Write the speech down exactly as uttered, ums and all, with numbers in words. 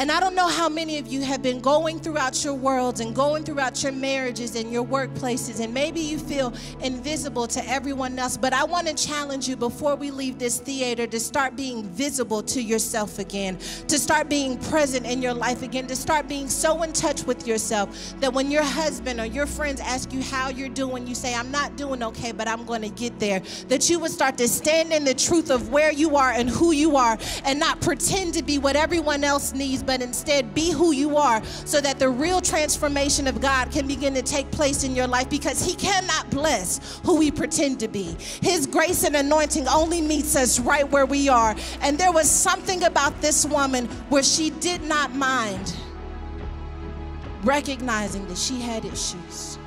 And I don't know how many of you have been going throughout your worlds and going throughout your marriages and your workplaces, and maybe you feel invisible to everyone else, but I want to challenge you before we leave this theater to start being visible to yourself again, to start being present in your life again, to start being so in touch with yourself that when your husband or your friends ask you how you're doing, you say, I'm not doing okay, but I'm going to get there. That you would start to stand in the truth of where you are and who you are and not pretend to be what everyone else needs, but instead be who you are so that the real transformation of God can begin to take place in your life, because he cannot bless who we pretend to be. His grace and anointing only meets us right where we are. And there was something about this woman where she did not mind recognizing that she had issues.